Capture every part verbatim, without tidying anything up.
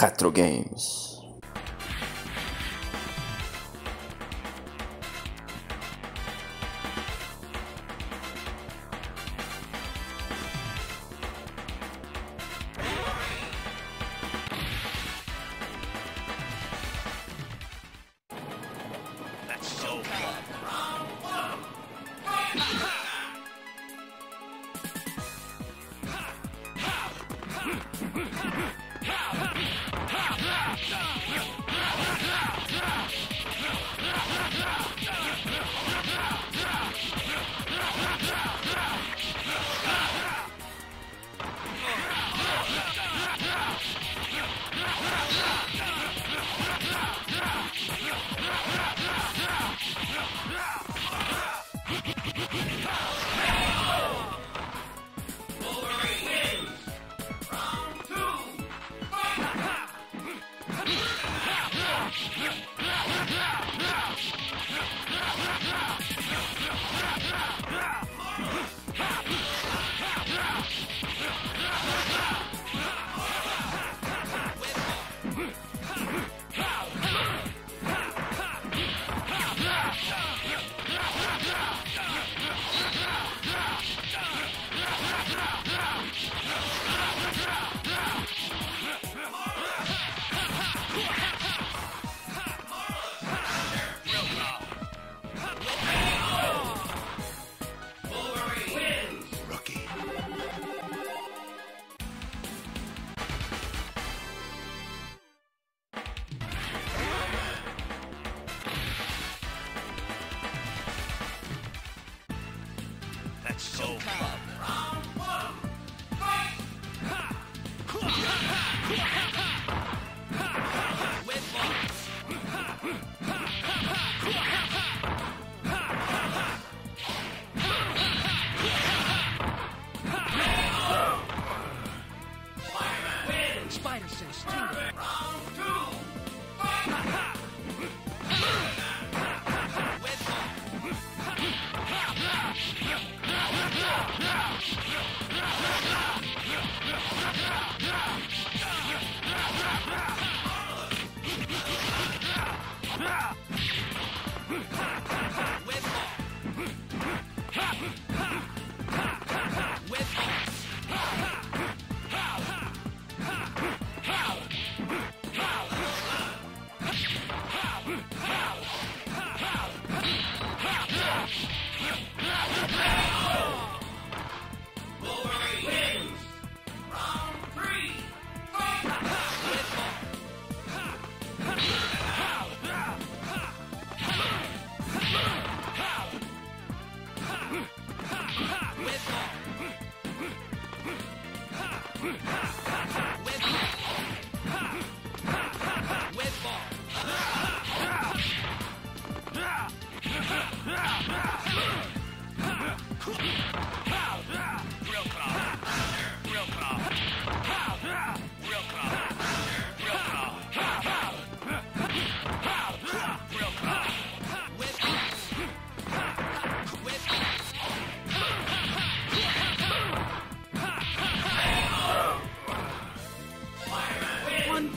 Retro Games.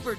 With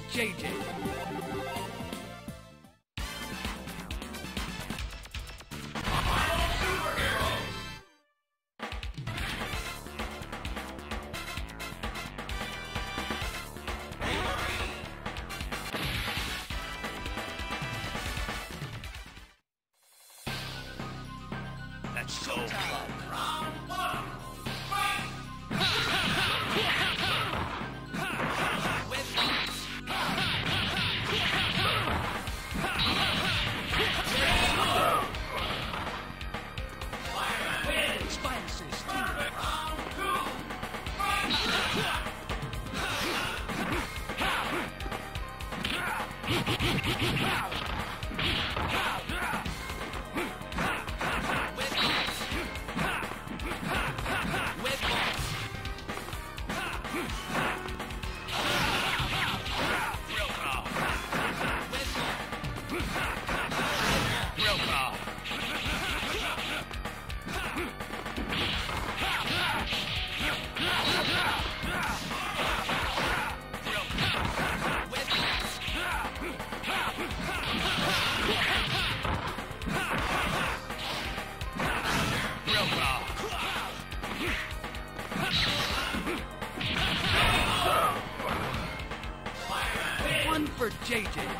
J J. Win!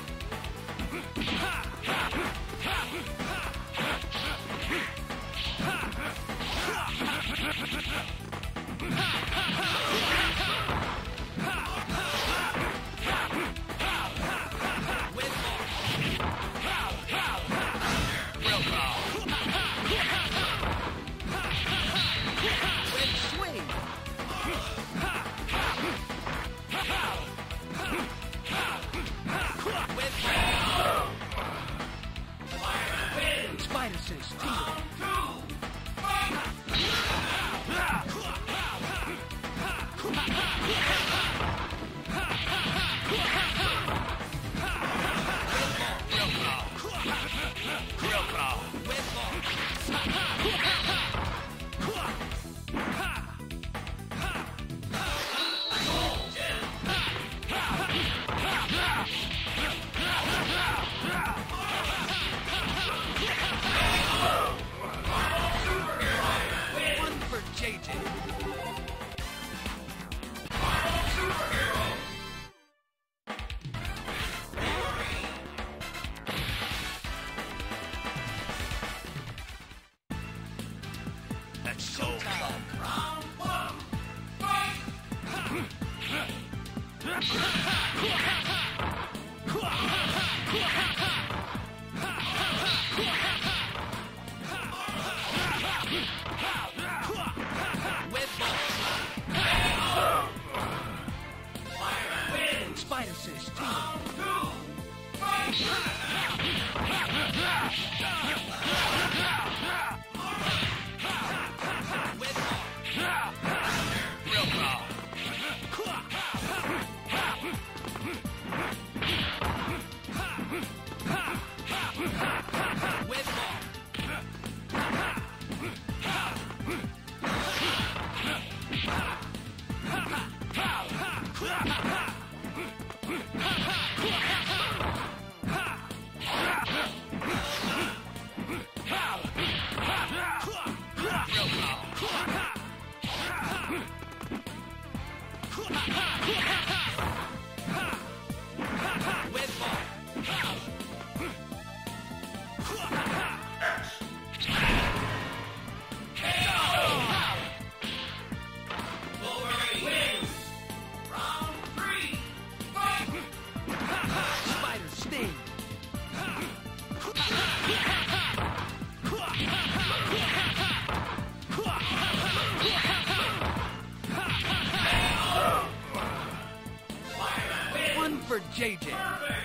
Spider Sis! For J J.